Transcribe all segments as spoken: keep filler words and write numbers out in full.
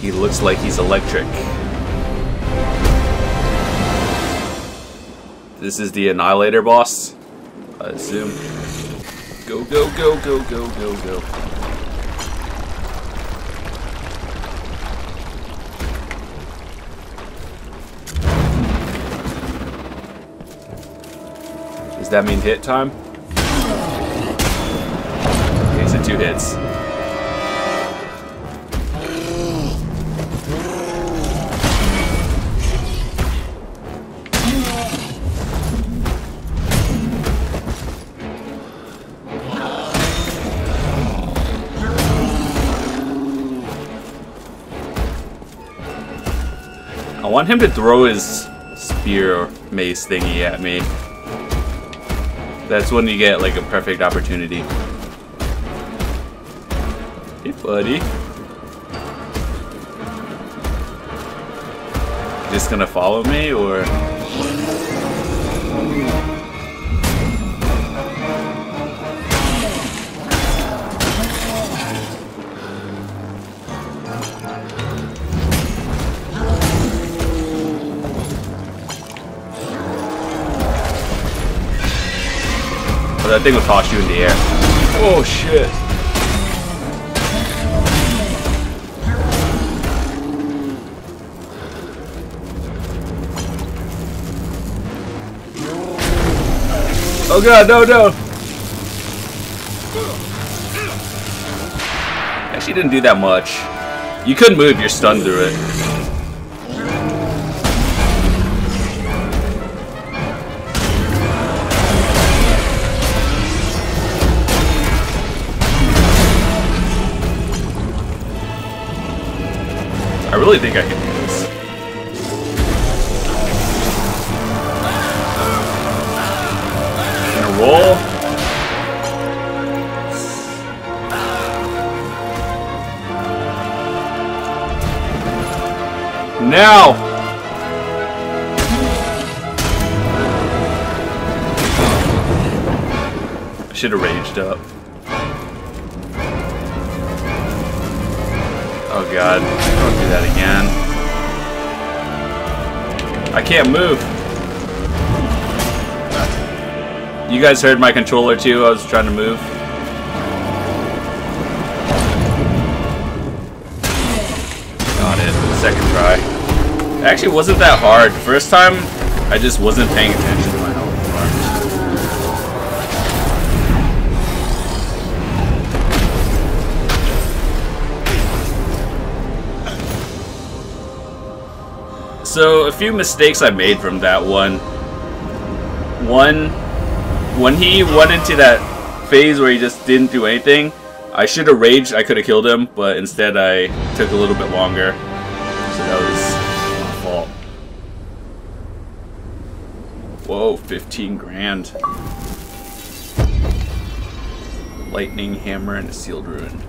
He looks like he's electric. This is the Annihilator boss, I assume. Go, go, go, go, go, go, go. Does that mean hit time? Okay, so two hits. I want him to throw his spear mace thingy at me. That's when you get like a perfect opportunity. Hey, buddy. Just gonna follow me, or? That thing will toss you in the air. Oh shit. Oh god, no, no. Actually didn't do that much. You couldn't move, you're stunned through it. I really think I can do this. Gonna roll. Now! I should have raged up. Oh god, don't do that again. I can't move. You guys heard my controller too, I was trying to move. Got it, second try. It actually wasn't that hard. First time, I just wasn't paying attention to my health. So a few mistakes I made from that one. One, when he went into that phase where he just didn't do anything, I should have raged, I could have killed him, but instead I took a little bit longer. So that was my fault. Whoa, fifteen grand. Lightning hammer and a sealed ruin.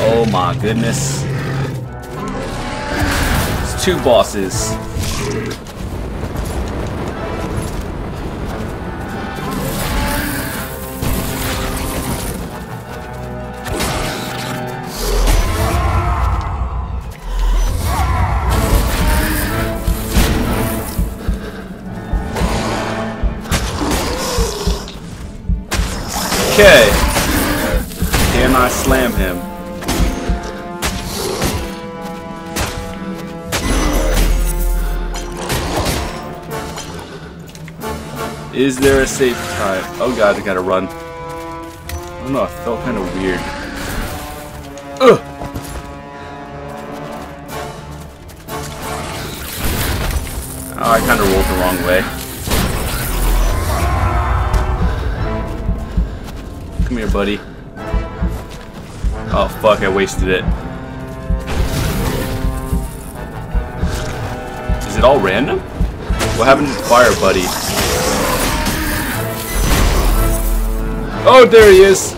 Oh my goodness. It's two bosses. Okay. Can I slam him? Is there a safe time? Oh god, I gotta run. I don't know, I felt kind of weird. Ugh! Oh, I kind of rolled the wrong way. Come here, buddy. Oh fuck, I wasted it. Is it all random? What happened to the fire, buddy? Oh, there he is.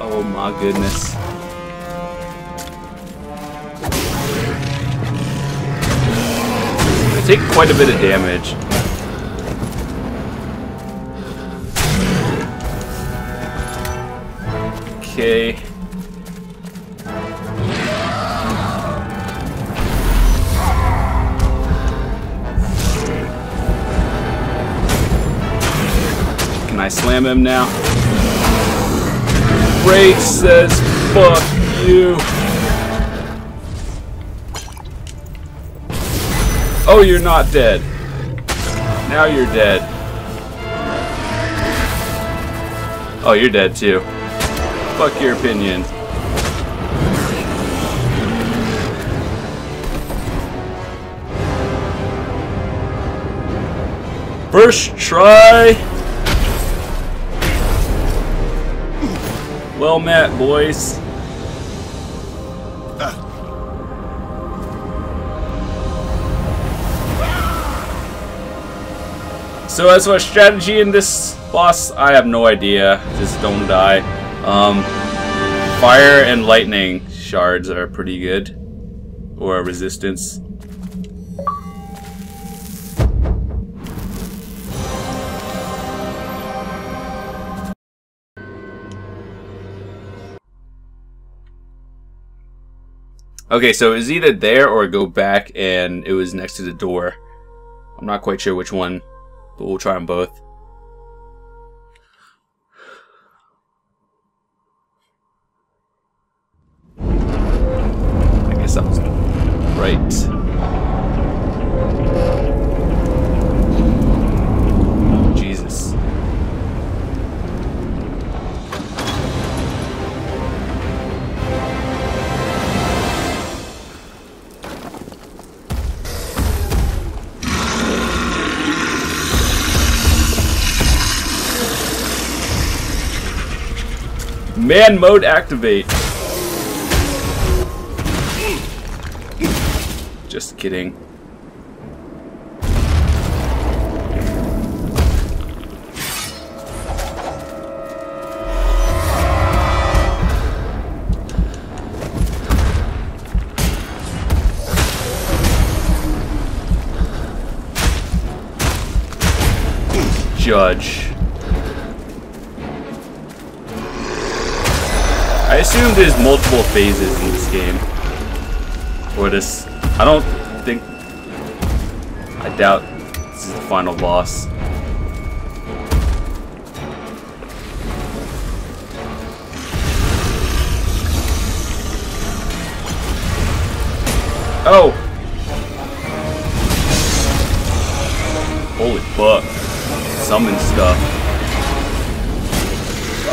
Oh my goodness. I take quite a bit of damage. Okay. Can I slam him now? Raid says, fuck you. Oh, you're not dead. Now you're dead. Oh, you're dead too. Fuck your opinion. First try. Well met, boys. So as for strategy in this boss, I have no idea. Just don't die. Um, fire and lightning shards are pretty good, or resistance. Okay, so it was either there or go back, and it was next to the door. I'm not quite sure which one, but we'll try them both. I guess that was right. Jesus. Man mode activate. Just kidding. Judge. I assume there's multiple phases in this game. Or this... I don't think... I doubt this is the final boss. Oh! Holy fuck. Summon stuff.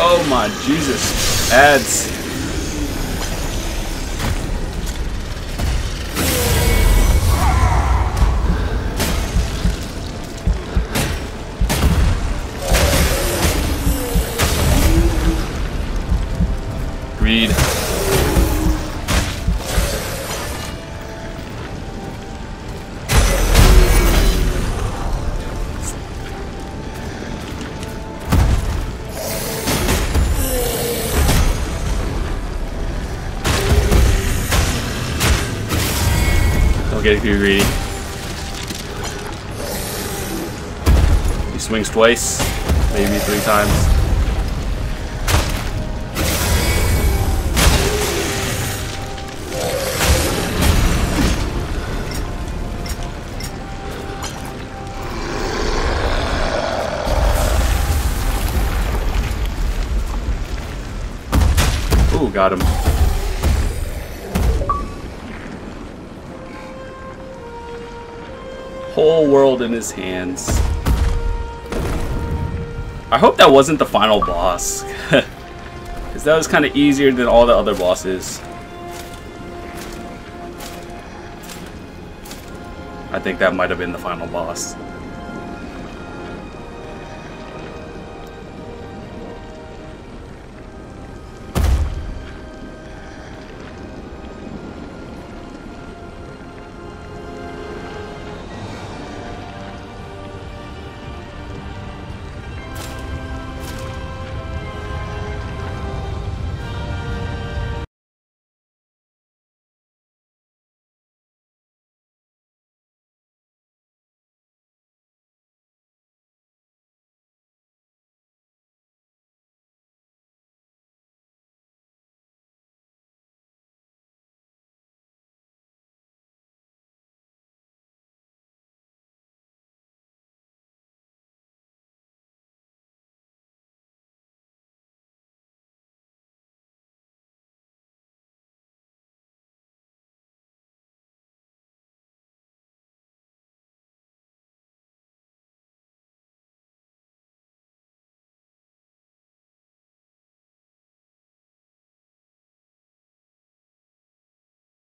Oh my Jesus. Ads. Read. Get too greedy. He swings twice, maybe three times. Ooh, got him. Whole world in his hands. I hope that wasn't the final boss. Because that was kind of easier than all the other bosses. I think that might have been the final boss.